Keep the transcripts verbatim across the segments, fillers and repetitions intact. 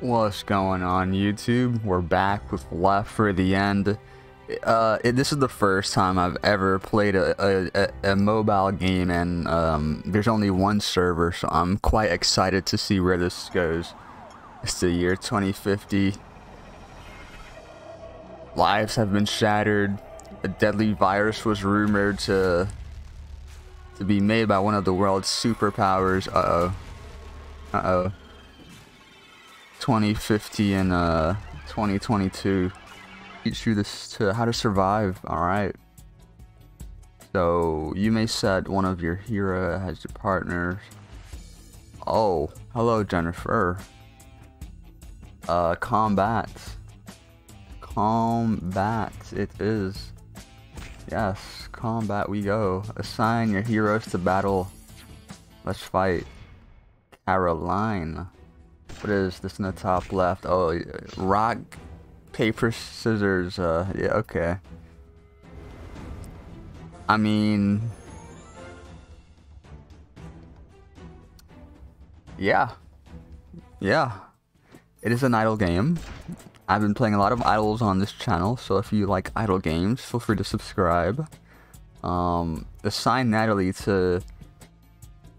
What's going on, YouTube? We're back with Left for the End. Uh, it, this is the first time I've ever played a, a, a mobile game, and um, there's only one server, so I'm quite excited to see where this goes. It's the year twenty fifty. Lives have been shattered. A deadly virus was rumored to, to be made by one of the world's superpowers. Uh-oh. Uh-oh. twenty fifty and uh twenty twenty-two teach you this to how to survive. All right, so you may set one of your hero as your partners. Oh, hello Jennifer. Uh combat combat it is. Yes, combat we go. Assign your heroes to battle. Let's fight. Caroline. What is this in the top left? Oh, rock, paper, scissors. Uh, yeah, okay. I mean, yeah, yeah. It is an idle game. I've been playing a lot of idles on this channel, so if you like idle games, feel free to subscribe. Um, assign Natalie to.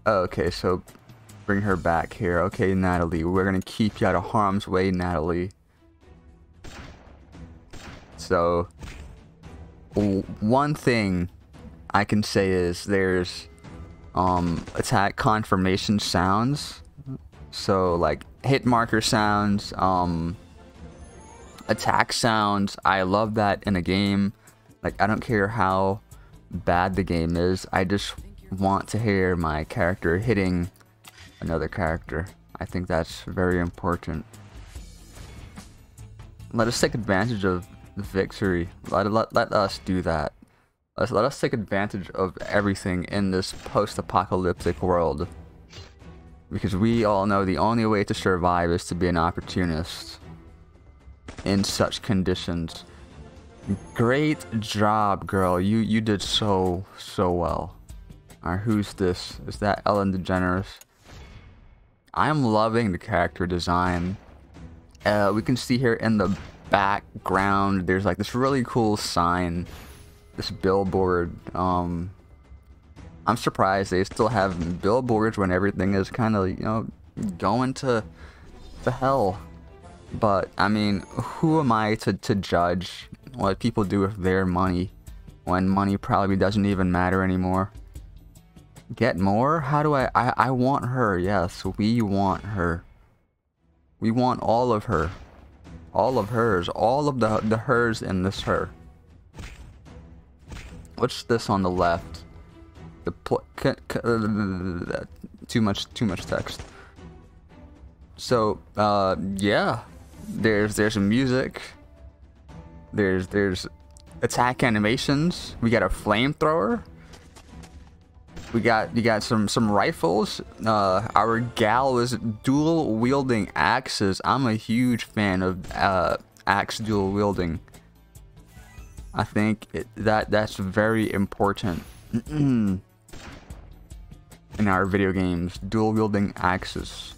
Oh, okay, so. Bring her back here. Okay, Natalie, we're gonna keep you out of harm's way, Natalie. So one thing I can say is there's um attack confirmation sounds, so like hit marker sounds, um attack sounds. I love that in a game. Like, I don't care how bad the game is, I just want to hear my character hitting another character. I think that's very important. Let us take advantage of the victory. Let, let, let us do that. Let's, let us take advantage of everything in this post-apocalyptic world. Because we all know the only way to survive is to be an opportunist in such conditions. Great job, girl. You, you did so, so well. Alright, who's this? Is that Ellen DeGeneres? I'm loving the character design. Uh, we can see here in the background, there's like this really cool sign, this billboard. Um, I'm surprised they still have billboards when everything is kind of, you know, going to the hell. But I mean, who am I to, to judge what people do with their money when money probably doesn't even matter anymore? Get more? How do I, I... I want her, yes. We want her. We want all of her. All of hers. All of the, the hers in this her. What's this on the left? The pl c c uh, Too much... Too much text. So, uh, yeah. There's... There's music. There's... There's... attack animations. We got a flamethrower. We got you got some some rifles. Uh, our gal is dual wielding axes. I'm a huge fan of uh, axe dual wielding. I think it, that that's very important in our video games. Dual wielding axes.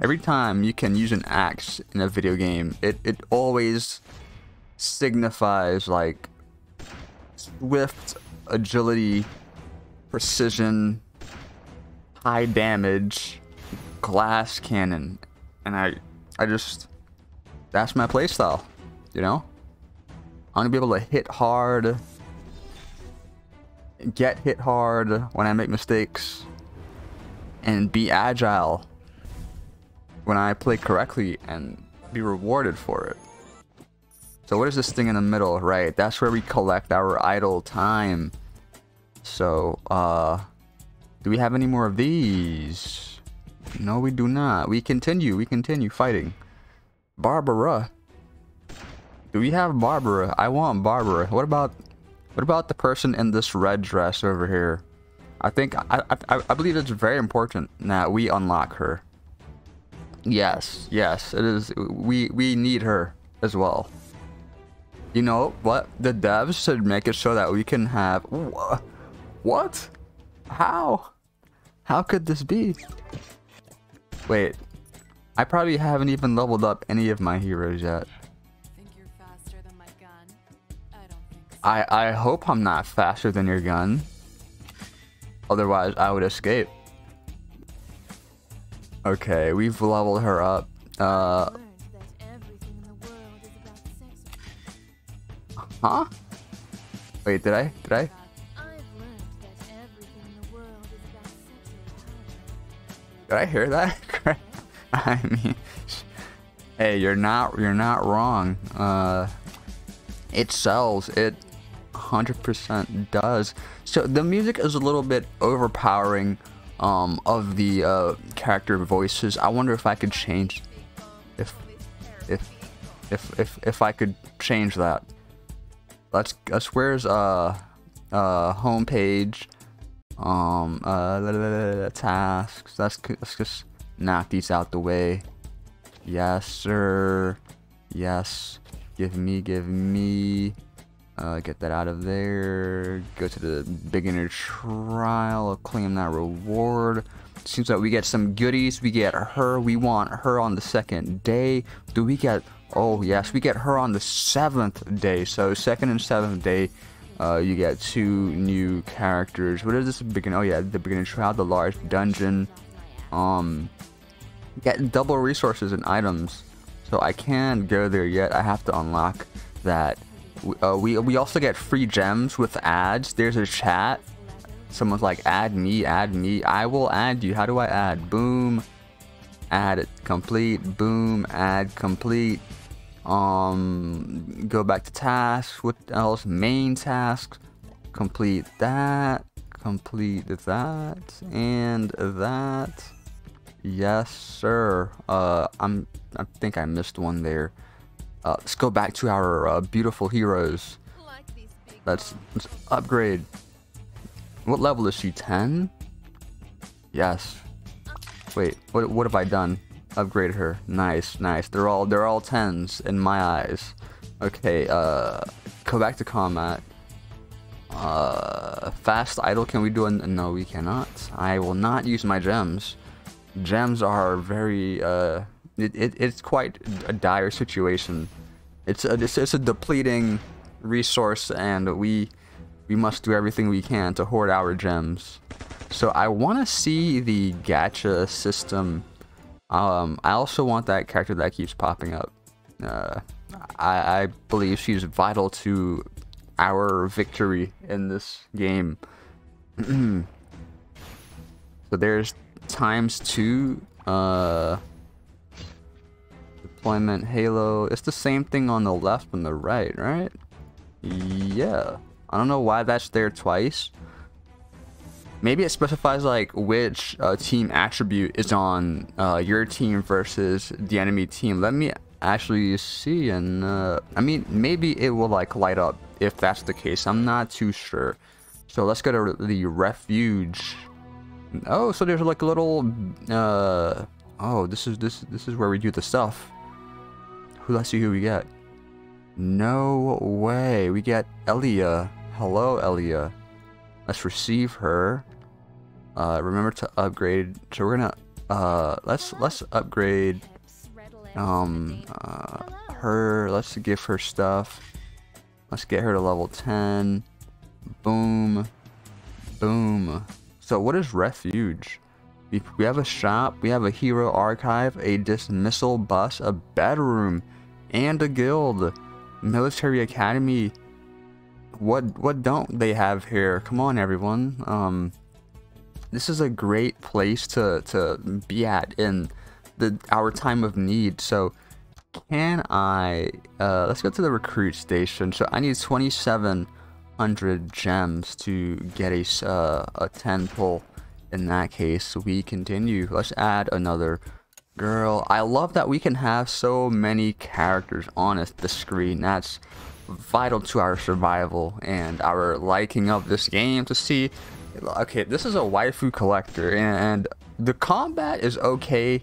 Every time you can use an axe in a video game, it it always signifies like swift agility, precision, high damage, glass cannon, and I, I just, that's my playstyle, you know? I'm gonna be able to hit hard, get hit hard when I make mistakes, and be agile when I play correctly and be rewarded for it. So what is this thing in the middle? Right, that's where we collect our idle time. So, uh, do we have any more of these? No, we do not. We continue, we continue fighting. Barbara. Do we have Barbara? I want Barbara. What about, what about the person in this red dress over here? I think, I, I, I believe it's very important that we unlock her. Yes, yes, it is. We, we need her as well. You know what? The devs should make it so that we can have... Wh what? How? How could this be? Wait. I probably haven't even leveled up any of my heroes yet. Think you're faster than my gun? I don't think so. I, I hope I'm not faster than your gun. Otherwise, I would escape. Okay, we've leveled her up. Uh, huh? Wait, did I? Did I? Did I hear that? I mean, hey, you're not you're not wrong. Uh, it sells. It one hundred percent does. So the music is a little bit overpowering um, of the uh, character voices. I wonder if I could change if if if if if I could change that. Let's let's where's uh uh homepage um uh tasks. Let's let's just knock these out the way. Yes, sir. Yes. Give me, give me. Uh, get that out of there. Go to the beginner trial. Claim that reward. Seems like we get some goodies. We get her. We want her on the second day. Do we get... Oh, yes. We get her on the seventh day. So, second and seventh day, uh, you get two new characters. What is this beginner? Oh, yeah. The beginner trial. The large dungeon. Um... Get double resources and items, so I can't go there yet. I have to unlock that. Uh, we we also get free gems with ads. There's a chat. Someone's like, add me, add me. I will add you. How do I add? Boom. Add it complete. Boom. Add complete. Um, go back to tasks. What else? Main tasks. Complete that. Complete that and that. Yes, sir. Uh, I'm. I think I missed one there. Uh, let's go back to our uh, beautiful heroes. Let's, let's upgrade. What level is she? ten. Yes. Wait. What? What have I done? Upgrade her. Nice. Nice. They're all. They're all tens in my eyes. Okay. Uh, go back to combat. Uh, fast idle. Can we do? An, no, we cannot. I will not use my gems. Gems are very uh it, it it's quite a dire situation. It's a it's, it's a depleting resource, and we we must do everything we can to hoard our gems. So I want to see the gacha system. um I also want that character that keeps popping up. uh i i believe she's vital to our victory in this game. So there's times two uh deployment halo. It's the same thing on the left and the right, right? Yeah, I don't know why that's there twice. Maybe it specifies like which uh, team attribute is on uh your team versus the enemy team. Let me actually see. And uh I mean, maybe it will like light up if that's the case. I'm not too sure. So let's go to the refuge. Oh, so there's like a little uh oh, this is this this is where we do the stuff. Who let's see who we get. No way. We get Elia. Hello, Elia. Let's receive her. Uh remember to upgrade. So we're gonna uh let's let's upgrade um uh her. Let's give her stuff. Let's get her to level ten. Boom. Boom. So what is refuge? We have a shop, we have a hero archive, a dismissal bus, a bedroom, and a guild, military academy. What what don't they have here? Come on, everyone. Um, this is a great place to to be at in the our time of need. So can I? Uh, let's go to the recruit station. So I need twenty-seven. one hundred gems to get a, uh, a ten pull. In that case, we continue. Let's add another girl. I love that we can have so many characters on the screen. That's vital to our survival and our liking of this game to see. Okay, this is a waifu collector, and the combat is okay.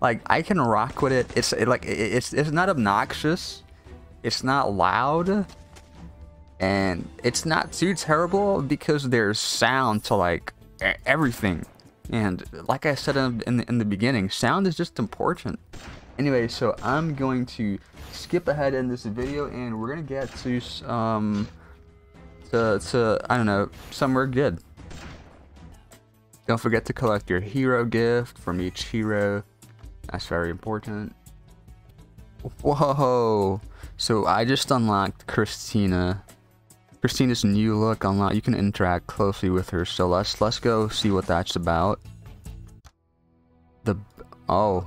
Like, I can rock with it. It's it, like it's it's not obnoxious. It's not loud. And it's not too terrible because there's sound to like everything. And like I said in, in, the, in the beginning, sound is just important. Anyway, so I'm going to skip ahead in this video, and we're going to get to some, to, to, I don't know, somewhere good. Don't forget to collect your hero gift from each hero. That's very important. Whoa! So I just unlocked Christina. Christina's new look unlocked. You can interact closely with her. So let's let's go see what that's about. The oh,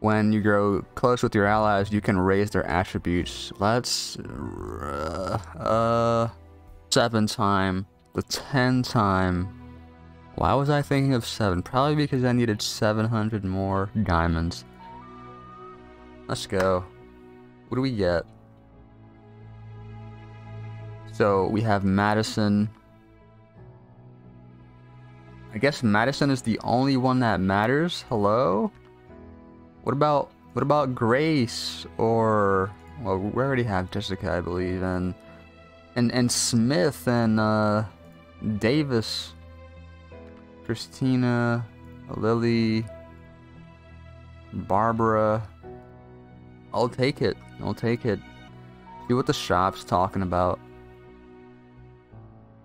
when you grow close with your allies, you can raise their attributes. Let's uh, uh seven time the ten time. Why was I thinking of seven? Probably because I needed seven hundred more diamonds. Let's go. What do we get? So we have Madison. I guess Madison is the only one that matters. Hello? What about what about Grace? Or, well, we already have Jessica, I believe, and and and Smith and uh Davis. Christina, Lily, Barbara. I'll take it. I'll take it. See what the shop's talking about.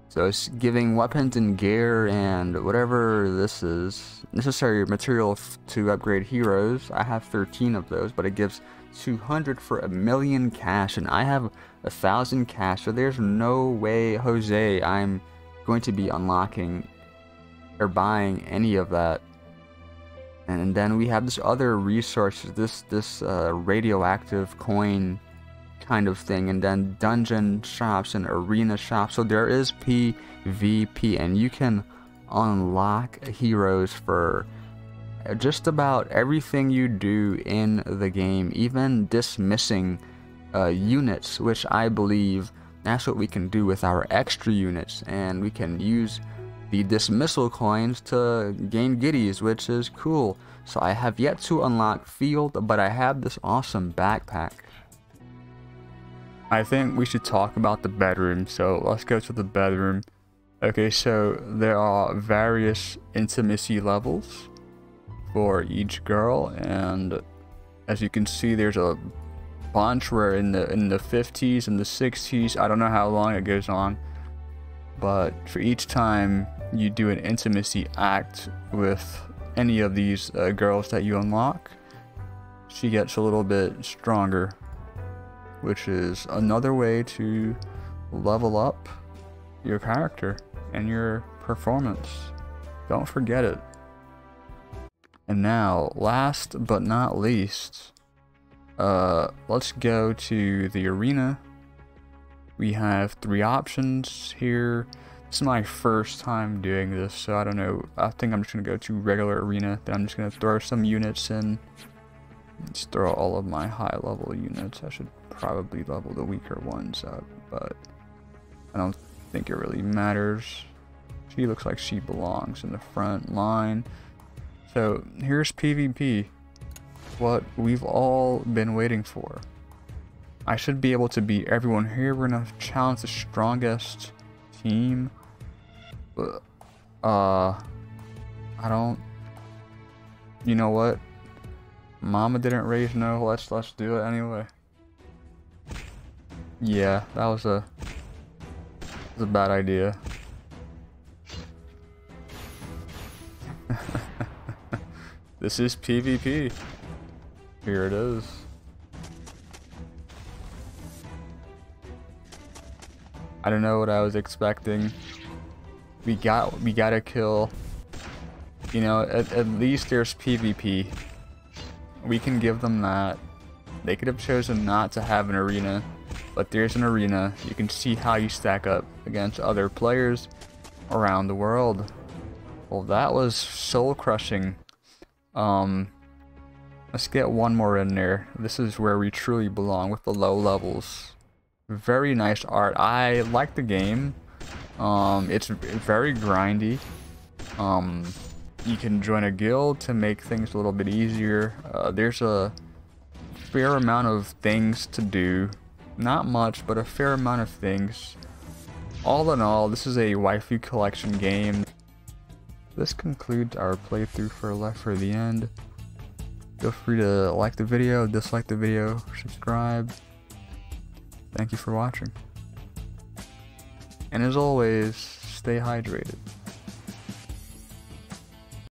So it's giving weapons and gear and whatever this is. Necessary material to upgrade heroes. I have thirteen of those, but it gives two hundred for a million cash. And I have a thousand cash. So there's no way, Jose, I'm going to be unlocking or buying any of that. And then we have this other resource, this this uh, radioactive coin kind of thing, and then dungeon shops and arena shops. So there is P V P, and you can unlock heroes for just about everything you do in the game, even dismissing uh, units, which I believe that's what we can do with our extra units, and we can use the dismissal coins to gain giddies, which is cool. So I have yet to unlock Field, but I have this awesome backpack. I think we should talk about the bedroom, so let's go to the bedroom. Okay, so there are various intimacy levels for each girl, and as you can see, there's a bunch. We're in the in the fifties and the sixties. I don't know how long it goes on, but for each time you do an intimacy act with any of these uh, girls that you unlock, she gets a little bit stronger, which is another way to level up your character and your performance. Don't forget it. And now, last but not least, uh, let's go to the arena. We have three options here. This is my first time doing this, so I don't know. I think I'm just going to go to regular arena. Then I'm just going to throw some units in. Let's throw all of my high level units. I should probably level the weaker ones up, but I don't think it really matters. She looks like she belongs in the front line. So here's P V P, what we've all been waiting for. I should be able to beat everyone here. We're gonna challenge the strongest team. Uh, I don't. You know what? Mama didn't raise no. Let's let's do it anyway. Yeah, that was a, that was a bad idea. This is P V P. Here it is. I don't know what I was expecting. We got, we got a kill. You know, at, at least there's P V P. We can give them that. They could have chosen not to have an arena, but there's an arena. You can see how you stack up against other players around the world. Well, that was soul crushing. Um, let's get one more in there. This is where we truly belong with the low levels. Very nice art. I like the game. Um, it's very grindy. Um, you can join a guild to make things a little bit easier. Uh, there's a fair amount of things to do. Not much, but a fair amount of things. All in all, this is a waifu collection game. this concludes our playthrough for Left for the End. Feel free to like the video, dislike the video, subscribe. Thank you for watching. And as always, stay hydrated.